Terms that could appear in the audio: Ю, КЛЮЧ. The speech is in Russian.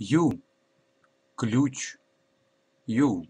Ю, ключ, Ю.